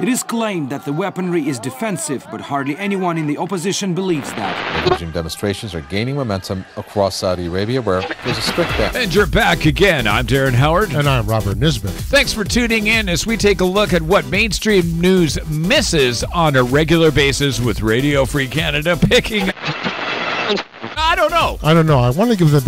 It is claimed that the weaponry is defensive, but hardly anyone in the opposition believes that. Demonstrations are gaining momentum across Saudi Arabia, where there's a strict ban. And you're back again. I'm Darren Howard. And I'm Robert Nisbet. Thanks for tuning in as we take a look at what mainstream news misses on a regular basis with Radio Free Canada picking... I don't know. I want to give the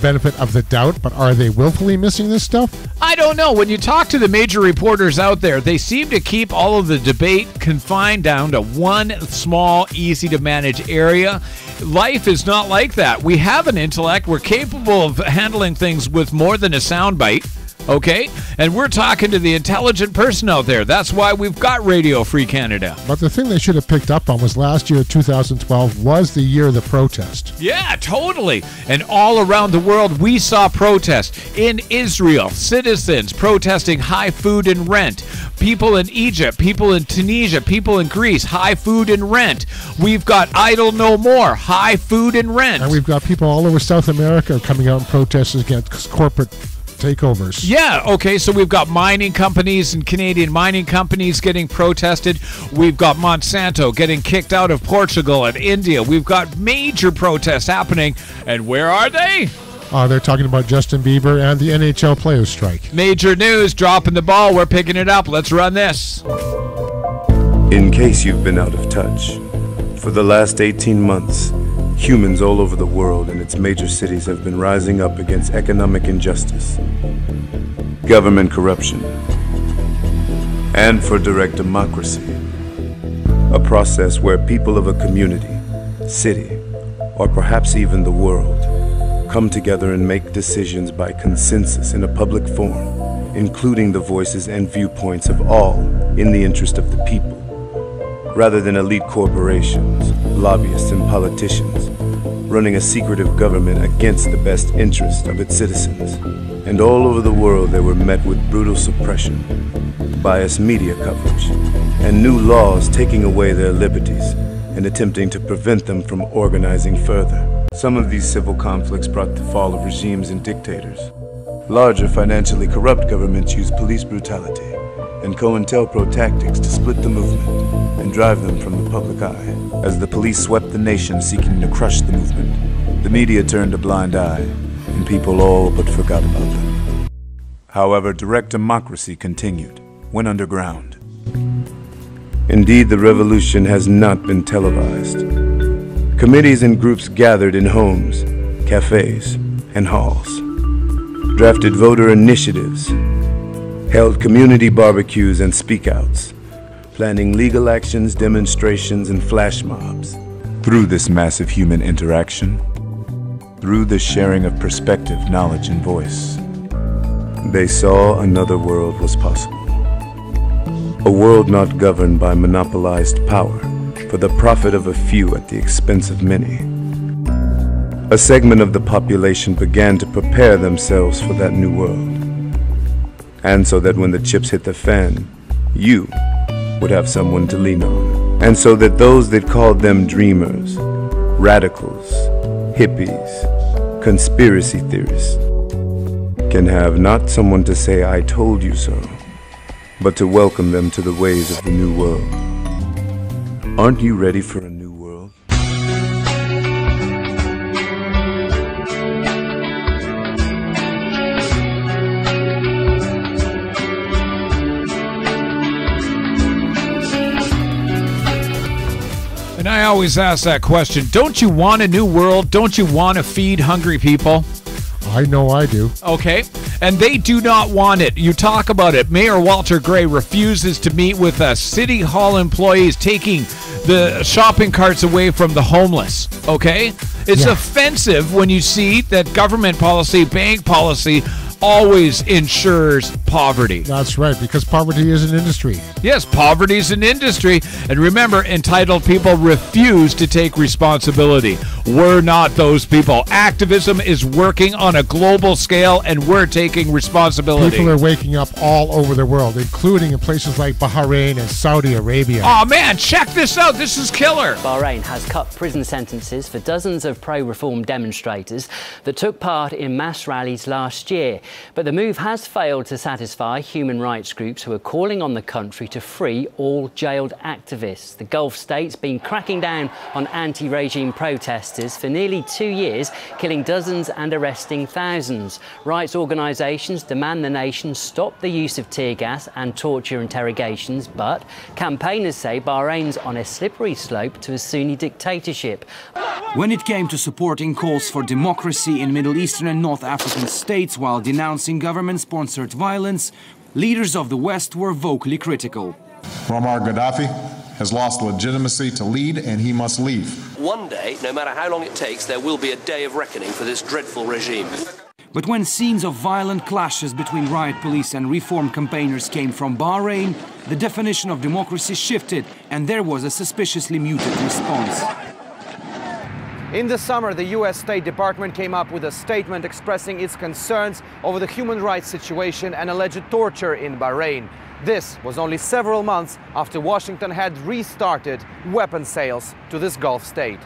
benefit of the doubt, but are they willfully missing this stuff? I don't know. When you talk to the major reporters out there, they seem to keep all of the debate confined down to one small, easy-to-manage area. Life is not like that. We have an intellect. We're capable of handling things with more than a soundbite. Okay? And we're talking to the intelligent person out there. That's why we've got Radio Free Canada. But the thing they should have picked up on was last year, 2012, was the year of the protest. Yeah, totally. And all around the world, we saw protests. In Israel, citizens protesting high food and rent. People in Egypt, people in Tunisia, people in Greece, high food and rent. We've got Idle No More, high food and rent. And we've got people all over South America coming out and protesting against corporate takeovers. Yeah, okay, so we've got mining companies and Canadian mining companies getting protested. We've got Monsanto getting kicked out of Portugal and India. We've got major protests happening. And where are they? They're talking about Justin Bieber and the NHL players' strike. Major news, dropping the ball. We're picking it up. Let's run this. In case you've been out of touch, for the last 18 months, humans all over the world and its major cities have been rising up against economic injustice, government corruption, and for direct democracy, a process where people of a community, city, or perhaps even the world come together and make decisions by consensus in a public forum, including the voices and viewpoints of all in the interest of the people, rather than elite corporations, lobbyists, and politicians running a secretive government against the best interest of its citizens. And all over the world they were met with brutal suppression, biased media coverage, and new laws taking away their liberties and attempting to prevent them from organizing further. Some of these civil conflicts brought the fall of regimes and dictators. Larger financially corrupt governments used police brutality and COINTELPRO tactics to split the movement and drive them from the public eye. As the police swept the nation seeking to crush the movement, the media turned a blind eye, and people all but forgot about them. However, direct democracy continued, went underground. Indeed, the revolution has not been televised. Committees and groups gathered in homes, cafes, and halls, drafted voter initiatives, held community barbecues and speakouts, planning legal actions, demonstrations, and flash mobs. Through this massive human interaction, through the sharing of perspective, knowledge, and voice, they saw another world was possible. A world not governed by monopolized power for the profit of a few at the expense of many. A segment of the population began to prepare themselves for that new world, and so that when the chips hit the fan, you would have someone to lean on. And so that those that called them dreamers, radicals, hippies, conspiracy theorists, can have not someone to say, "I told you so," but to welcome them to the ways of the new world. Aren't you ready for a new world? And I always ask that question, don't you want a new world? Don't you want to feed hungry people? I know I do. Okay. And they do not want it. You talk about it. Mayor Walter Gray refuses to meet with us. City Hall employees taking the shopping carts away from the homeless. Okay? It's offensive when you see that government policy, bank policy, always ensures poverty. That's right, because poverty is an industry. Yes, poverty is an industry. And remember, entitled people refuse to take responsibility. We're not those people. Activism is working on a global scale, and we're taking responsibility. People are waking up all over the world, including in places like Bahrain and Saudi Arabia. Oh man, check this out. This is killer. Bahrain has cut prison sentences for dozens of pro-reform demonstrators that took part in mass rallies last year. But the move has failed to satisfy human rights groups who are calling on the country to free all jailed activists. The Gulf state's been cracking down on anti-regime protesters for nearly 2 years, killing dozens and arresting thousands. Rights organisations demand the nation stop the use of tear gas and torture interrogations, but campaigners say Bahrain's on a slippery slope to a Sunni dictatorship. When it came to supporting calls for democracy in Middle Eastern and North African states while denouncing government-sponsored violence, leaders of the West were vocally critical. Muammar Gaddafi has lost legitimacy to lead, and he must leave. One day, no matter how long it takes, there will be a day of reckoning for this dreadful regime. But when scenes of violent clashes between riot police and reform campaigners came from Bahrain, the definition of democracy shifted, and there was a suspiciously muted response. In the summer, the U.S. State Department came up with a statement expressing its concerns over the human rights situation and alleged torture in Bahrain. This was only several months after Washington had restarted weapon sales to this Gulf state.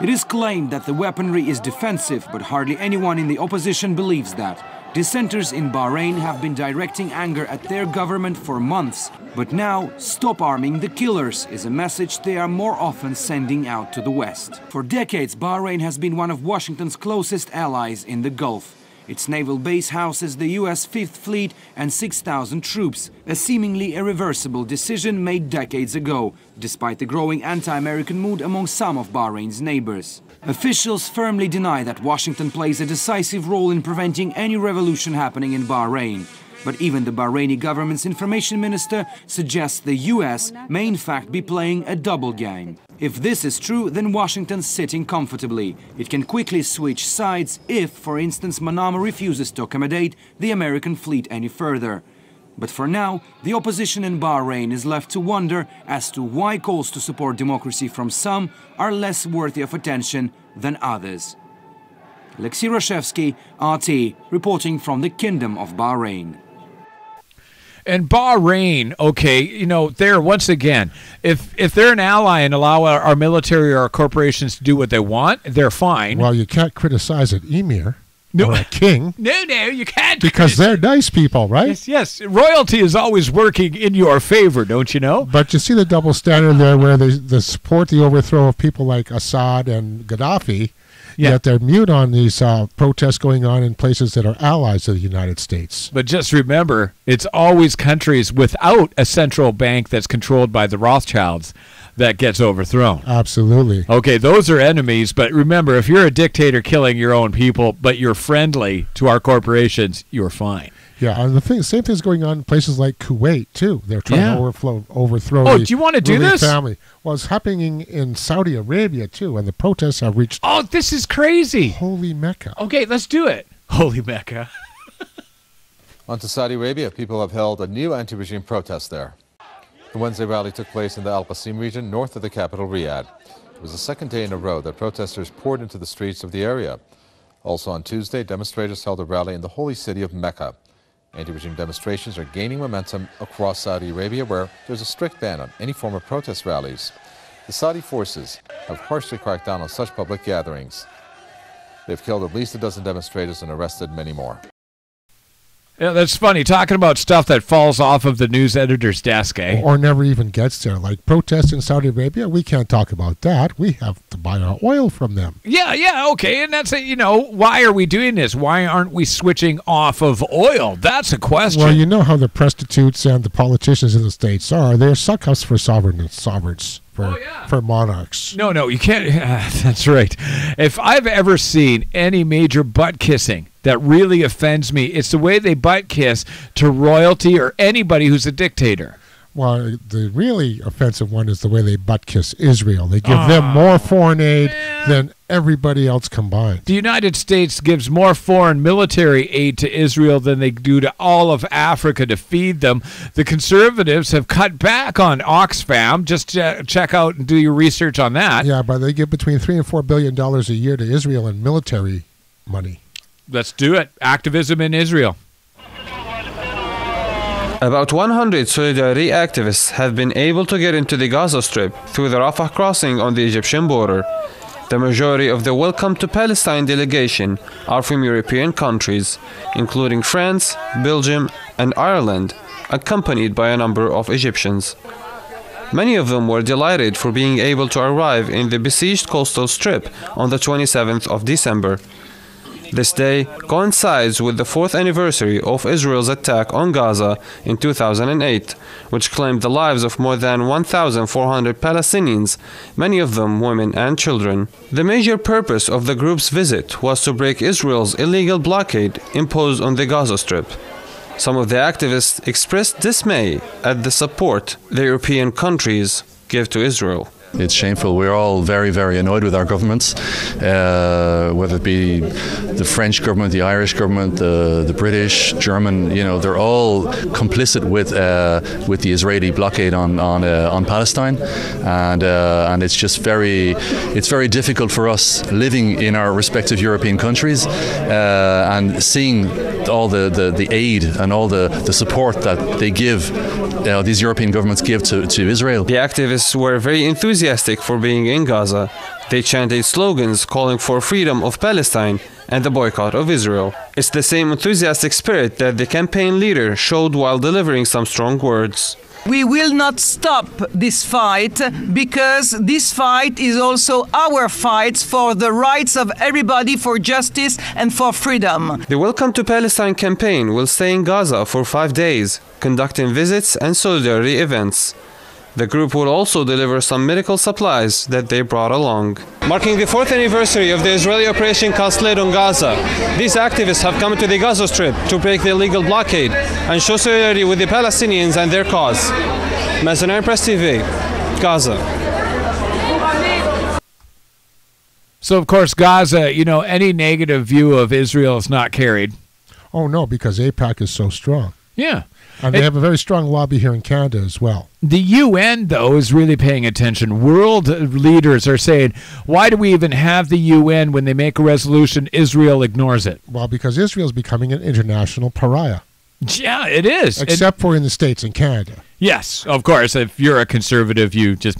It is claimed that the weaponry is defensive, but hardly anyone in the opposition believes that. Dissenters in Bahrain have been directing anger at their government for months, but now, stop arming the killers is a message they are more often sending out to the West. For decades, Bahrain has been one of Washington's closest allies in the Gulf. Its naval base houses the U.S. 5th Fleet and 6,000 troops, a seemingly irreversible decision made decades ago, despite the growing anti-American mood among some of Bahrain's neighbors. Officials firmly deny that Washington plays a decisive role in preventing any revolution happening in Bahrain. But even the Bahraini government's information minister suggests the U.S. may in fact be playing a double game. If this is true, then Washington's sitting comfortably. It can quickly switch sides if, for instance, Manama refuses to accommodate the American fleet any further. But for now, the opposition in Bahrain is left to wonder as to why calls to support democracy from some are less worthy of attention than others. Alexei Roshevsky, RT, reporting from the Kingdom of Bahrain. And Bahrain, okay, you know, there, once again, if they're an ally and allow our military or our corporations to do what they want, they're fine. Well, you can't criticize an emir. No. Or a king. No, you can't. Because they're nice people, right? Yes. Royalty is always working in your favor, don't you know? But you see the double standard there where they support the overthrow of people like Assad and Gaddafi, yet they're mute on these protests going on in places that are allies of the United States. But just remember, it's always countries without a central bank that's controlled by the Rothschilds that gets overthrown. Absolutely. Okay, those are enemies, but remember, if you're a dictator killing your own people, but you're friendly to our corporations, you're fine. Yeah, and same thing's going on in places like Kuwait, too. They're trying to overthrow. Oh, do you want to do this? Family. Well, it's happening in Saudi Arabia, too, and the protests have reached... Oh, this is crazy. Holy Mecca. Okay, let's do it. Holy Mecca. On to Saudi Arabia, people have held a new anti-regime protest there. The Wednesday rally took place in the Al Qassim region, north of the capital, Riyadh. It was the second day in a row that protesters poured into the streets of the area. Also on Tuesday, demonstrators held a rally in the holy city of Mecca. Anti-regime demonstrations are gaining momentum across Saudi Arabia, where there's a strict ban on any form of protest rallies. The Saudi forces have harshly cracked down on such public gatherings. They've killed at least a dozen demonstrators and arrested many more. Yeah, that's funny, talking about stuff that falls off of the news editor's desk, eh? Or never even gets there, like protests in Saudi Arabia. We can't talk about that. We have to buy our oil from them. Yeah, okay, and that's, you know, why are we doing this? Why aren't we switching off of oil? That's a question. Well, you know how the prostitutes and the politicians in the states are. They're suck-ups for sovereigns. For monarchs. No, you can't. That's right. If I've ever seen any major butt kissing that really offends me, it's the way they butt kiss to royalty or anybody who's a dictator. Well, the really offensive one is the way they butt kiss Israel. They give them more foreign aid than everybody else combined. The United States gives more foreign military aid to Israel than they do to all of Africa to feed them. The conservatives have cut back on Oxfam. Just check out and do your research on that. Yeah, but they give between $3 and $4 billion a year to Israel in military money. Let's do it. Activism in Israel. About 100 Solidarity activists have been able to get into the Gaza Strip through the Rafah crossing on the Egyptian border. The majority of the Welcome to Palestine delegation are from European countries, including France, Belgium and Ireland, accompanied by a number of Egyptians. Many of them were delighted for being able to arrive in the besieged coastal strip on the 27th of December. This day coincides with the 4th anniversary of Israel's attack on Gaza in 2008, which claimed the lives of more than 1,400 Palestinians, many of them women and children. The major purpose of the group's visit was to break Israel's illegal blockade imposed on the Gaza Strip. Some of the activists expressed dismay at the support the European countries give to Israel. It's shameful. We're all very, very annoyed with our governments, whether it be the French government, the Irish government, the British, German. You know, they're all complicit with the Israeli blockade on Palestine, and it's just very difficult for us living in our respective European countries and seeing all the aid and all the support that they give. These European governments give to Israel. The activists were very enthusiastic for being in Gaza. They chanted slogans calling for freedom of Palestine and the boycott of Israel. It's the same enthusiastic spirit that the campaign leader showed while delivering some strong words. We will not stop this fight, because this fight is also our fight for the rights of everybody, for justice and for freedom. The Welcome to Palestine campaign will stay in Gaza for 5 days, conducting visits and solidarity events. The group will also deliver some medical supplies that they brought along. Marking the 4th anniversary of the Israeli operation Castled on Gaza, these activists have come to the Gaza Strip to break the illegal blockade and show solidarity with the Palestinians and their cause. Mazarin, Press TV, Gaza. So, of course, Gaza, you know, any negative view of Israel is not carried. Oh, no, because AIPAC is so strong. Yeah. And they have a very strong lobby here in Canada as well. The UN, though, is really paying attention. World leaders are saying, why do we even have the UN when they make a resolution? Israel ignores it. Well, because Israel is becoming an international pariah. Yeah, it is. Except for in the States and Canada. Yes, of course. If you're a conservative, you just...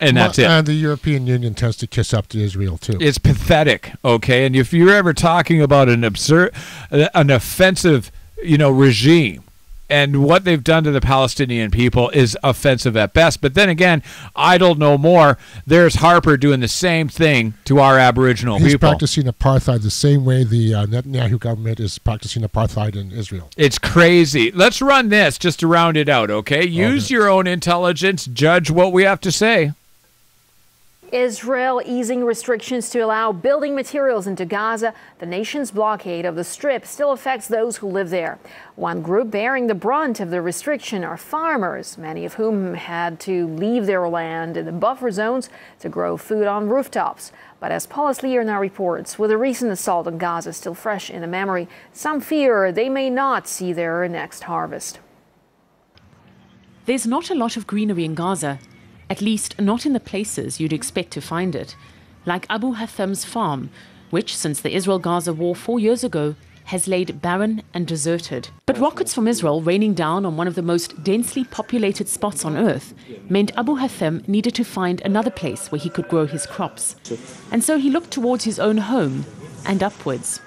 And that's it. And the European Union tends to kiss up to Israel, too. It's pathetic, okay? And if you're ever talking about an offensive, you know, regime... And what they've done to the Palestinian people is offensive at best. But then again, Idle No More. There's Harper doing the same thing to our Aboriginal people. He's practicing apartheid the same way the Netanyahu government is practicing apartheid in Israel. It's crazy. Let's run this just to round it out, okay? Use your own intelligence. Judge what we have to say. Israel easing restrictions to allow building materials into Gaza. The nation's blockade of the Strip still affects those who live there. One group bearing the brunt of the restriction are farmers, many of whom had to leave their land in the buffer zones to grow food on rooftops. But as Paula Slier now reports, with the recent assault on Gaza still fresh in the memory, some fear they may not see their next harvest. There's not a lot of greenery in Gaza. At least not in the places you'd expect to find it, like Abu Hatham's farm, which since the Israel-Gaza war 4 years ago has laid barren and deserted. But rockets from Israel raining down on one of the most densely populated spots on earth meant Abu Hatham needed to find another place where he could grow his crops. And so he looked towards his own home and upwards.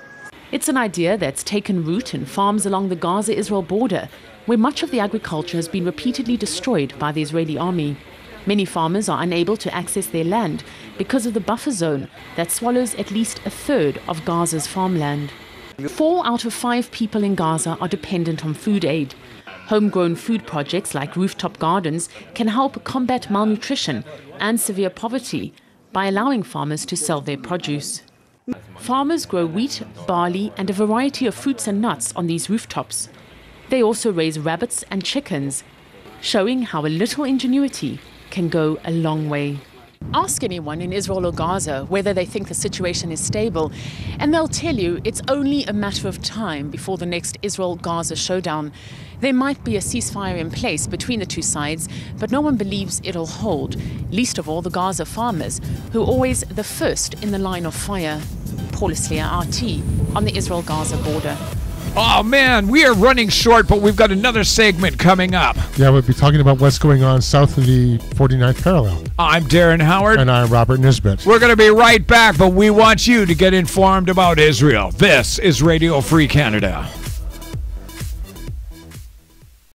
It's an idea that's taken root in farms along the Gaza-Israel border, where much of the agriculture has been repeatedly destroyed by the Israeli army. Many farmers are unable to access their land because of the buffer zone that swallows at least a third of Gaza's farmland. 4 out of 5 people in Gaza are dependent on food aid. Homegrown food projects like rooftop gardens can help combat malnutrition and severe poverty by allowing farmers to sell their produce. Farmers grow wheat, barley, and a variety of fruits and nuts on these rooftops. They also raise rabbits and chickens, showing how a little ingenuity can go a long way. Ask anyone in Israel or Gaza whether they think the situation is stable, and they'll tell you it's only a matter of time before the next Israel-Gaza showdown. There might be a ceasefire in place between the two sides, but no one believes it'll hold, least of all the Gaza farmers, who are always the first in the line of fire. Paulus Leah, RT, on the Israel-Gaza border. Oh, man, we are running short, but we've got another segment coming up. Yeah, we'll be talking about what's going on south of the 49th parallel. I'm Darren Howard. And I'm Robert Nisbet. We're going to be right back, but we want you to get informed about Israel. This is Radio Free Canada.